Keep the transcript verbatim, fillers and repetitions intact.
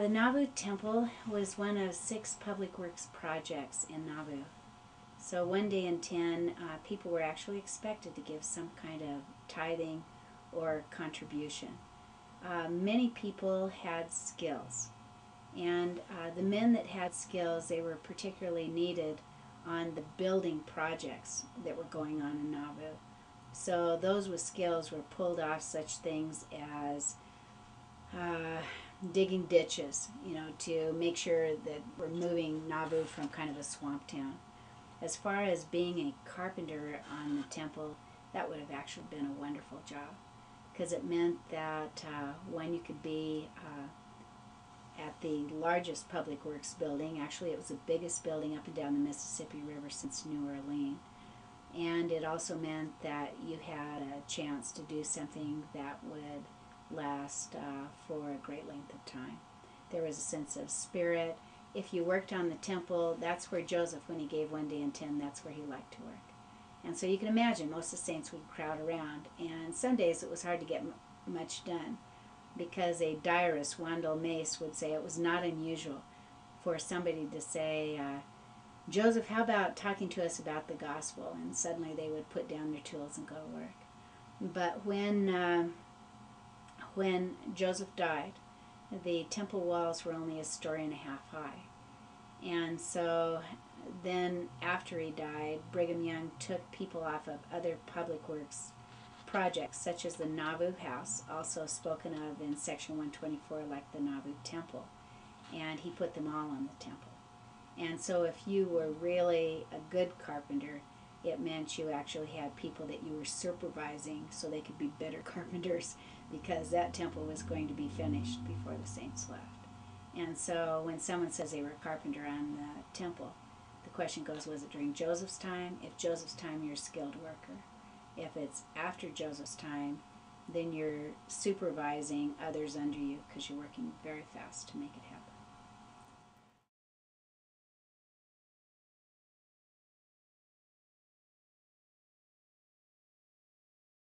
Uh, the Nauvoo Temple was one of six public works projects in Nauvoo. So one day in ten, uh, people were actually expected to give some kind of tithing or contribution. Uh, many people had skills, and uh, the men that had skills, they were particularly needed on the building projects that were going on in Nauvoo. So those with skills were pulled off such things as uh, digging ditches, you know, to make sure that we're moving Nauvoo from kind of a swamp town. As far as being a carpenter on the temple, that would have actually been a wonderful job, because it meant that uh, when you could be uh, at the largest public works building, actually it was the biggest building up and down the Mississippi River since New Orleans, and it also meant that you had a chance to do something that would last uh, for a great length of time. There was a sense of spirit. If you worked on the temple, that's where Joseph, when he gave one day in ten, that's where he liked to work. And so you can imagine most of the saints would crowd around, and some days it was hard to get m much done, because a diarist, Wandel Mace, would say it was not unusual for somebody to say, uh, Joseph, how about talking to us about the gospel? And suddenly they would put down their tools and go to work. But when, uh, when Joseph died, the temple walls were only a story and a half high. And so then after he died, Brigham Young took people off of other public works projects, such as the Nauvoo House, also spoken of in section one twenty-four, like the Nauvoo Temple, and he put them all on the temple. And so if you were really a good carpenter, it meant you actually had people that you were supervising so they could be better carpenters, because that temple was going to be finished before the saints left. And so when someone says they were a carpenter on the temple, the question goes, was it during Joseph's time? If Joseph's time, you're a skilled worker. If it's after Joseph's time, then you're supervising others under you, because you're working very fast to make it happen.